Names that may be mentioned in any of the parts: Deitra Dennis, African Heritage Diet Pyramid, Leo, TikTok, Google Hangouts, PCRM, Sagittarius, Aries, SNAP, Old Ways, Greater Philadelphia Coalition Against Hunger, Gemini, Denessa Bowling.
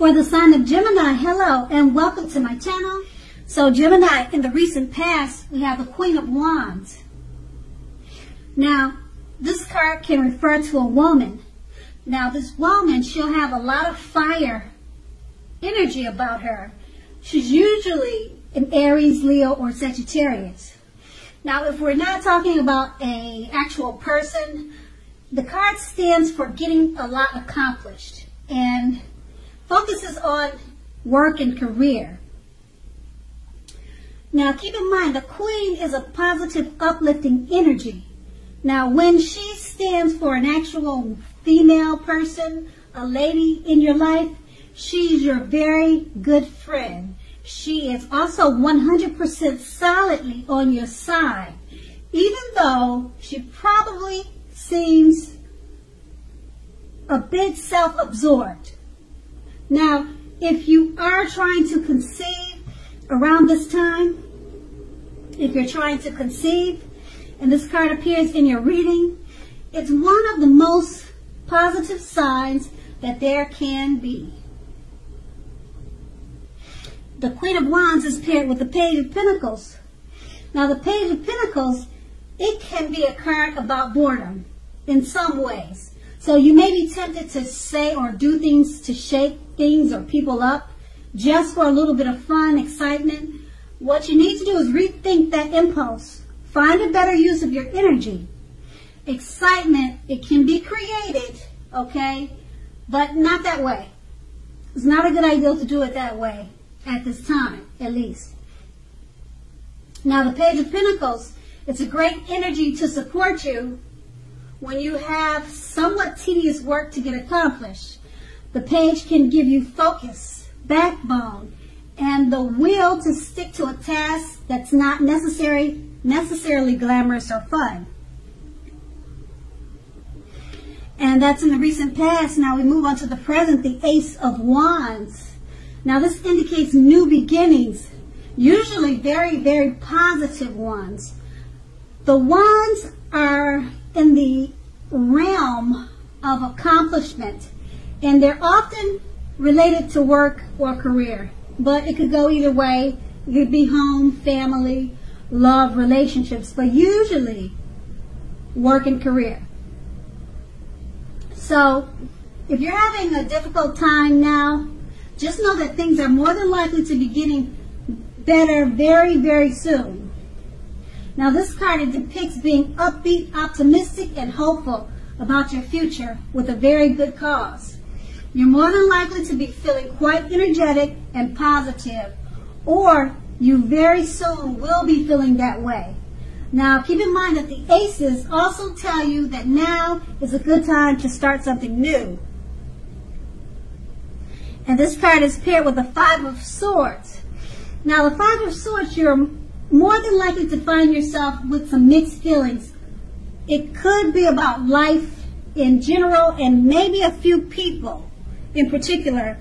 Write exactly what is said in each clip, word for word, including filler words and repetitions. for the sign of Gemini. Hello and welcome to my channel. So Gemini, in the recent past, we have the Queen of Wands. Now, this card can refer to a woman. Now, this woman, she'll have a lot of fire energy about her. She's usually an Aries, Leo, or Sagittarius. Now, if we're not talking about an actual person, the card stands for getting a lot accomplished and focuses on work and career. Now, keep in mind, the Queen is a positive, uplifting energy. Now, when she stands for an actual female person, a lady in your life, she's your very good friend. She is also one hundred percent solidly on your side, even though she probably seems a bit self-absorbed. Now, if you are trying to conceive around this time, if you're trying to conceive, and this card appears in your reading, it's one of the most positive signs that there can be. The Queen of Wands is paired with the Page of Pentacles. Now, the Page of Pentacles, it can be a card about boredom in some ways. So you may be tempted to say or do things to shake things or people up just for a little bit of fun, excitement. What you need to do is rethink that impulse. Find a better use of your energy. Excitement, it can be created, okay, but not that way. It's not a good idea to do it that way, at this time, at least. Now, the Page of Pentacles, it's a great energy to support you when you have somewhat tedious work to get accomplished. The Page can give you focus, backbone, and the will to stick to a task that's not necessary necessarily glamorous or fun. And that's in the recent past. Now we move on to the present, the Ace of Wands. Now this indicates new beginnings, usually very, very positive ones. The wands are in the realm of accomplishment, and they're often related to work or career, but it could go either way. It could be home, family, love, relationships, but usually work and career. So if you're having a difficult time now, just know that things are more than likely to be getting better very, very soon. Now this card, it depicts being upbeat, optimistic, and hopeful about your future with a very good cause. You're more than likely to be feeling quite energetic and positive, or you very soon will be feeling that way. Now, keep in mind that the aces also tell you that now is a good time to start something new. And this card is paired with the Five of Swords. Now, the Five of Swords, you're more than likely to find yourself with some mixed feelings. It could be about life in general and maybe a few people in particular.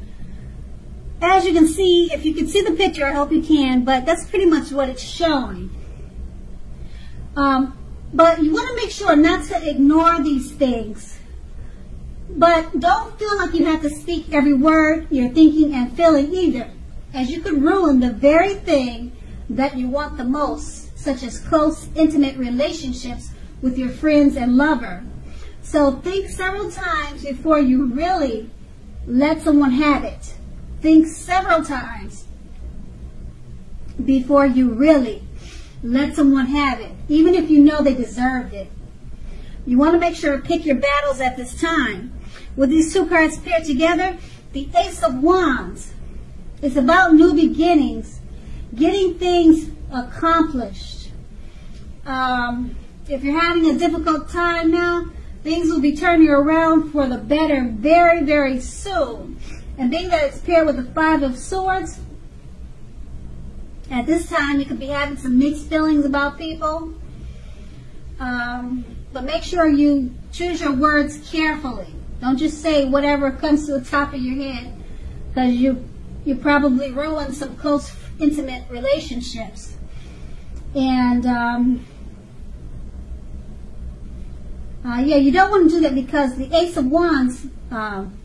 As you can see, if you can see the picture, I hope you can, but that's pretty much what it's showing. Um, but you want to make sure not to ignore these things. But don't feel like you have to speak every word you're thinking and feeling either, as you could ruin the very thing that you want the most, such as close, intimate relationships with your friends and lover. So think several times before you really let someone have it. Think several times before you really let someone have it, even if you know they deserved it. You want to make sure to pick your battles at this time. With these two cards paired together, the Ace of Wands, it's about new beginnings, getting things accomplished. Um, if you're having a difficult time now, things will be turning around for the better very, very soon. And being that it's paired with the Five of Swords, at this time you could be having some mixed feelings about people. Um, but make sure you choose your words carefully. Don't just say whatever comes to the top of your head, because you, you probably ruin some close, intimate relationships. And um, uh, yeah, you don't want to do that, because the Ace of Wands, um,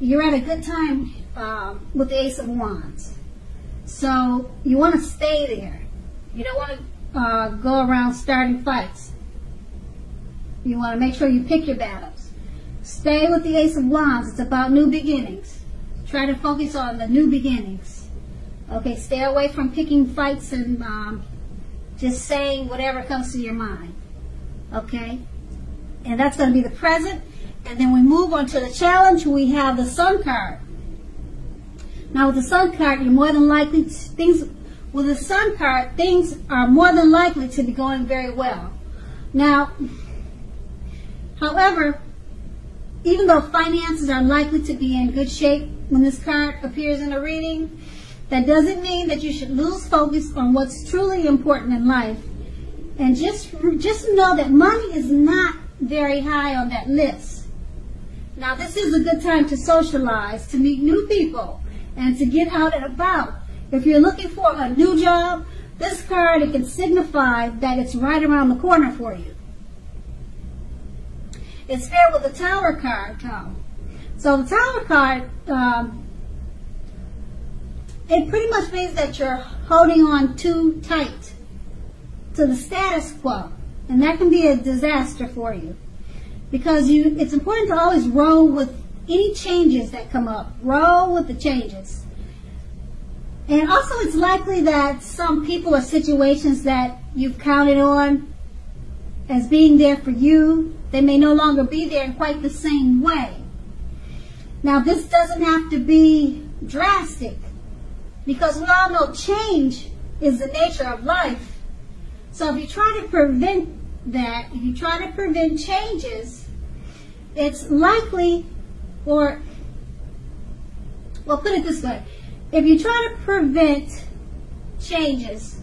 you're at a good time um, with the Ace of Wands. So you want to stay there. You don't want to uh, go around starting fights. You want to make sure you pick your battles. Stay with the Ace of Wands. It's about new beginnings. Try to focus on the new beginnings. Okay, stay away from picking fights and um, just saying whatever comes to your mind. Okay? And that's going to be the present. And then we move on to the challenge. We have the Sun card. Now with the Sun card, you're more than likely to, things with the Sun card, things are more than likely to be going very well. Now, however, even though finances are likely to be in good shape when this card appears in a reading, that doesn't mean that you should lose focus on what's truly important in life. And just just know that money is not very high on that list. Now, this is a good time to socialize, to meet new people, and to get out and about. If you're looking for a new job, this card, it can signify that it's right around the corner for you. It's paired with the Tower card, Tom. So the Tower card, um, it pretty much means that you're holding on too tight to the status quo. And that can be a disaster for you. Because you, it's important to always roll with any changes that come up. Roll with the changes. And also it's likely that some people or situations that you've counted on as being there for you, they may no longer be there in quite the same way. Now this doesn't have to be drastic, because we all know change is the nature of life. So if you try to prevent that, if you try to prevent changes, it's likely, or, well, put it this way, if you try to prevent changes,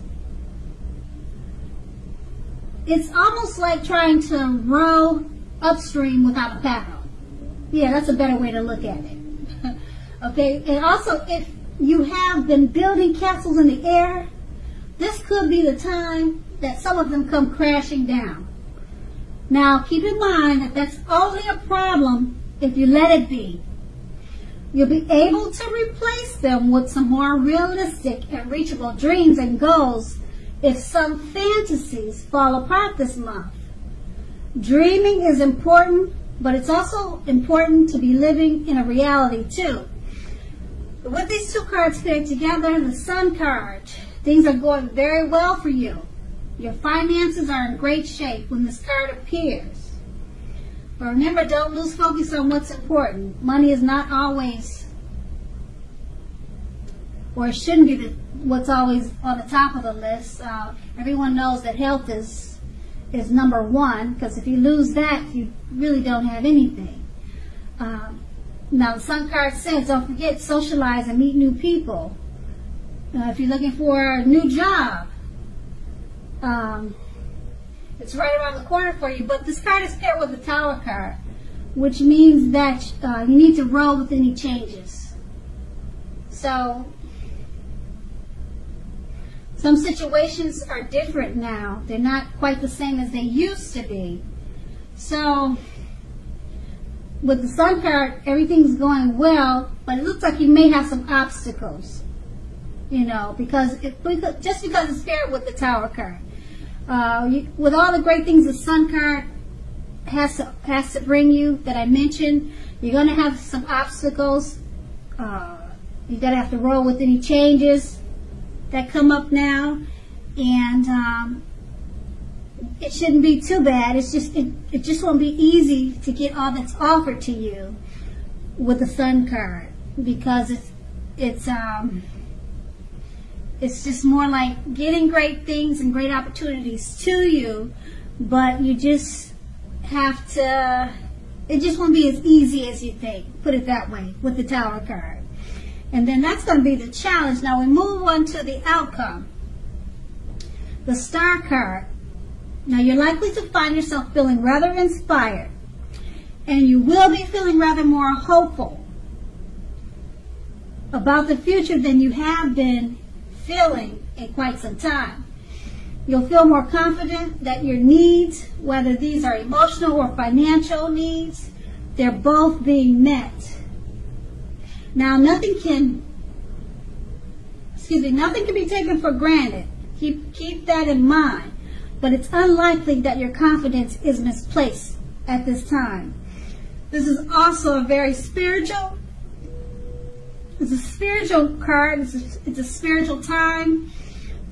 it's almost like trying to row upstream without a paddle. Yeah, that's a better way to look at it. Okay, and also if you have been building castles in the air, this could be the time that some of them come crashing down. Now, keep in mind that that's only a problem if you let it be. You'll be able to replace them with some more realistic and reachable dreams and goals if some fantasies fall apart this month. Dreaming is important, but it's also important to be living in a reality too. With these two cards paired together, the Sun card, things are going very well for you. Your finances are in great shape when this card appears. But remember, don't lose focus on what's important. Money is not always, or it shouldn't be the, what's always on the top of the list. Uh, everyone knows that health is, is number one, because if you lose that, you really don't have anything. Um, now, the Sun card says, don't forget, socialize and meet new people. Uh, if you're looking for a new job, Um, it's right around the corner for you, but this card is paired with the Tower card, which means that uh, you need to roll with any changes. So, some situations are different now. They're not quite the same as they used to be. So, with the Sun card, everything's going well, but it looks like you may have some obstacles. You know, because if we could, just because it's paired with the Tower card. Uh, you, with all the great things the Sun card has to, has to bring you that I mentioned, you're going to have some obstacles. Uh, you're going to have to roll with any changes that come up now. And um, it shouldn't be too bad. It's just it, it just won't be easy to get all that's offered to you with the Sun card, because it's it's um. It's just more like getting great things and great opportunities to you, but you just have to, it just won't be as easy as you think, put it that way, with the Tower card. And then that's going to be the challenge. Now we move on to the outcome. The Star card. Now you're likely to find yourself feeling rather inspired, and you will be feeling rather more hopeful about the future than you have been feeling in quite some time. You'll feel more confident that your needs, whether these are emotional or financial needs, they're both being met. Now, nothing can, excuse me, nothing can be taken for granted. Keep, keep that in mind. But it's unlikely that your confidence is misplaced at this time. This is also a very spiritual, it's a spiritual card. It's a, it's a spiritual time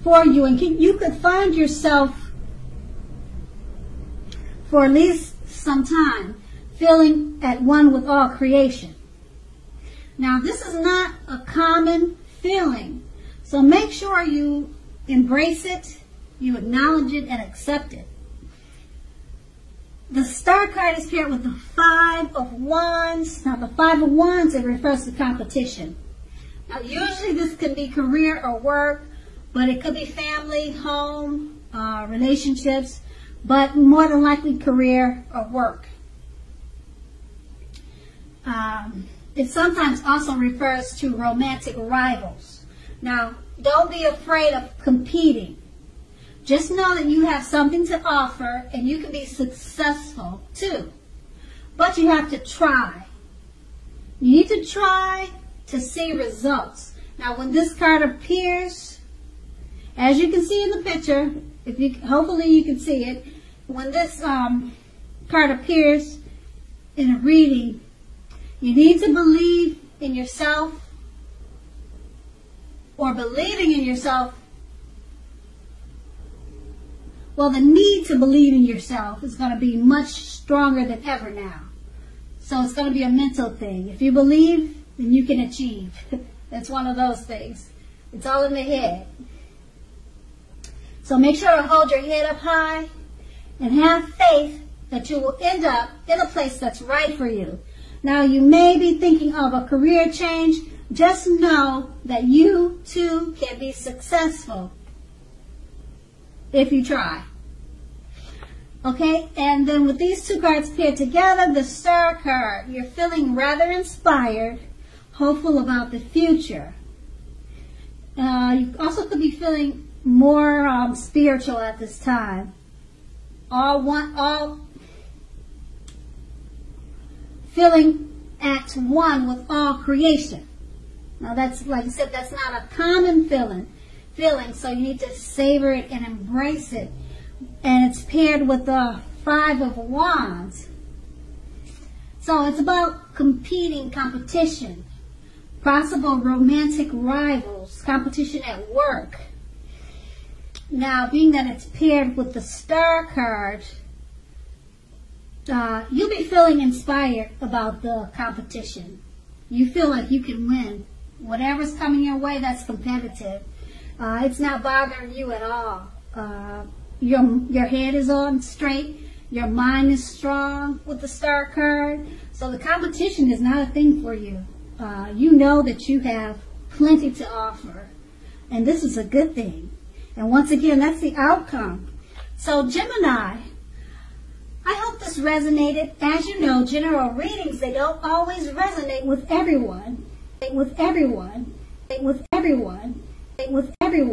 for you. And can, you could find yourself for at least some time feeling at one with all creation. Now, this is not a common feeling, so make sure you embrace it, you acknowledge it, and accept it. The star card is paired with the Five of Wands. Now, the Five of Wands, it refers to competition. Now, usually this could be career or work, but it could be family, home, uh, relationships, but more than likely career or work. Um, it sometimes also refers to romantic rivals. Now, don't be afraid of competing. Just know that you have something to offer and you can be successful too. But you have to try. You need to try to see results. Now, when this card appears, as you can see in the picture, if you hopefully you can see it, when this um, card appears in a reading, you need to believe in yourself, or believing in yourself. Well, the need to believe in yourself is going to be much stronger than ever now. So it's going to be a mental thing. If you believe, then you can achieve. It's one of those things. It's all in the head. So make sure to hold your head up high and have faith that you will end up in a place that's right for you. Now, you may be thinking of a career change. Just know that you too can be successful if you try. Okay, and then with these two cards paired together, the Star card, you're feeling rather inspired, hopeful about the future. Uh, you also could be feeling more um, spiritual at this time. All one, all feeling at one with all creation. Now, that's, like I said, that's not a common feeling, feeling. So you need to savor it and embrace it. And it's paired with the Five of Wands. So it's about competing, competition, possible romantic rivals, competition at work. Now, being that it's paired with the Star card, uh, you'll be feeling inspired about the competition. You feel like you can win. Whatever's coming your way that's competitive, uh, it's not bothering you at all. Uh, your, your head is on straight. Your mind is strong with the Star card. So the competition is not a thing for you. Uh, you know that you have plenty to offer, and this is a good thing. And once again, that's the outcome. So, Gemini, I hope this resonated. As you know, general readings, they don't always resonate with everyone. With everyone. With everyone. With everyone.